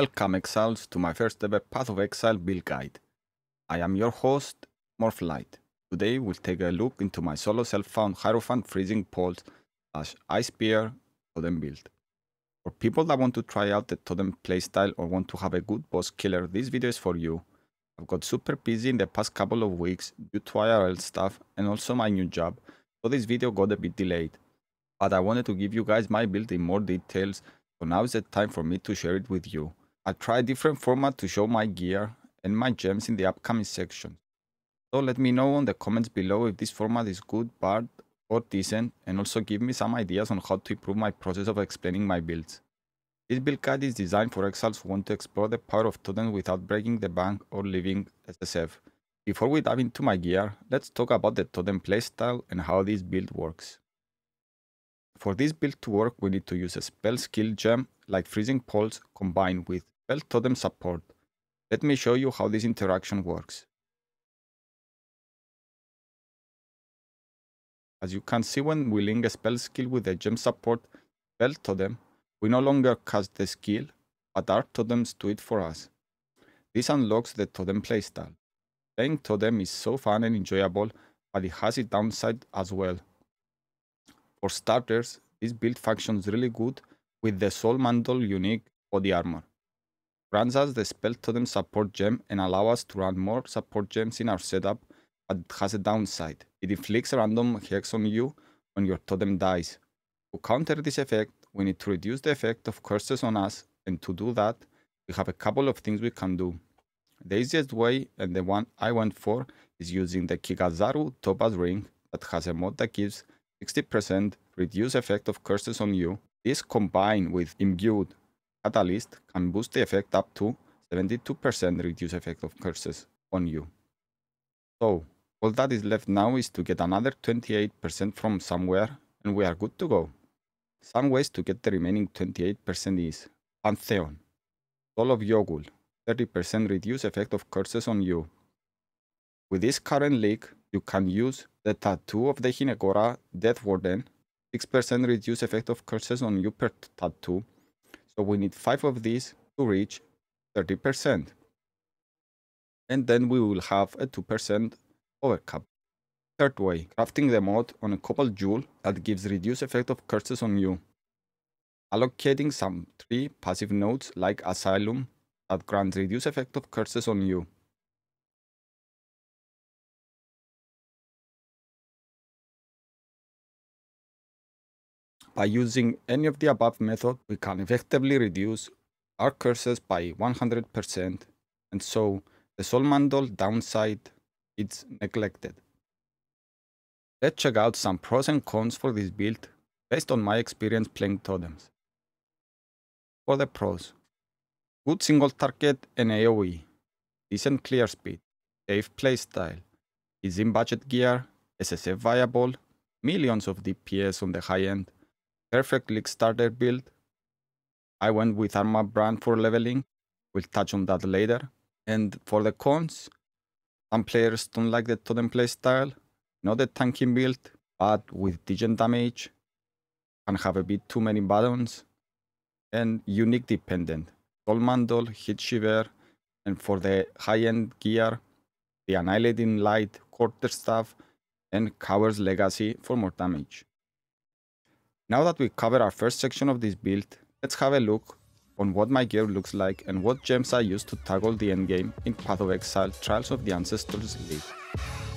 Welcome Exiles to my first ever Path of Exile build guide. I am your host, MorphLight. Today we'll take a look into my solo self-found Hierophant Freezing Pulse / Ice Spear Totem build. For people that want to try out the Totem playstyle or want to have a good boss killer, this video is for you. I've got super busy in the past couple of weeks due to IRL stuff and also my new job, so this video got a bit delayed. But I wanted to give you guys my build in more details, so now is the time for me to share it with you. I'll try a different format to show my gear and my gems in the upcoming sections. So let me know on the comments below if this format is good, bad or decent, and also give me some ideas on how to improve my process of explaining my builds. This build guide is designed for exiles who want to explore the power of Totem without breaking the bank or leaving SSF. Before we dive into my gear, let's talk about the Totem playstyle and how this build works. For this build to work, we need to use a spell skill gem like Freezing Pulse combined with Spell Totem Support. Let me show you how this interaction works. As you can see, when we link a spell skill with a gem support Spell Totem, we no longer cast the skill, but our totems do it for us. This unlocks the Totem playstyle. Playing Totem is so fun and enjoyable, but it has its downside as well. For starters, this build functions really good with the Soul Mantle unique body armor. It grants us the Spell Totem support gem and allows us to run more support gems in our setup, but it has a downside. It inflicts a random hex on you when your totem dies. To counter this effect, we need to reduce the effect of curses on us, and to do that, we have a couple of things we can do. The easiest way, and the one I went for, is using the Kikazaru Topaz Ring that has a mod that gives 60% reduce effect of curses on you. This combined with Imbued Catalysts can boost the effect up to 72% reduce effect of curses on you. So all that is left now is to get another 28% from somewhere, and we are good to go. Some ways to get the remaining 28% is Pantheon Soul of Yugul, 30% reduce effect of curses on you. With this current leak, you can use the Tattoo of the Hinekora Deathwarden, 6% reduce effect of curses on you per tattoo, so we need 5 of these to reach 30%. And then we will have a 2% overcap. Third way, crafting the mod on a Cobalt Jewel that gives reduce effect of curses on you. Allocating some 3 passive nodes like Asylum that grants reduce effect of curses on you. By using any of the above method, we can effectively reduce our curses by 100%, and so the Soul Mantle downside is neglected. Let's check out some pros and cons for this build based on my experience playing totems. For the pros: good single target and AoE, decent clear speed, safe playstyle, is in budget gear, SSF viable, millions of DPS on the high end, perfect league starter build. I went with Arma Brand for leveling, we'll touch on that later. And for the cons, some players don't like the Totem playstyle, not a tanking build, but with decent damage, can have a bit too many buttons, and unique dependent, Soul Mantle, Heat Shiver, and for the high end gear, the Annihilating Light, Quarterstaff, and Coward's Legacy for more damage. Now that we cover our first section of this build, let's have a look on what my gear looks like and what gems I use to tackle the endgame in Path of Exile Trials of the Ancestors League.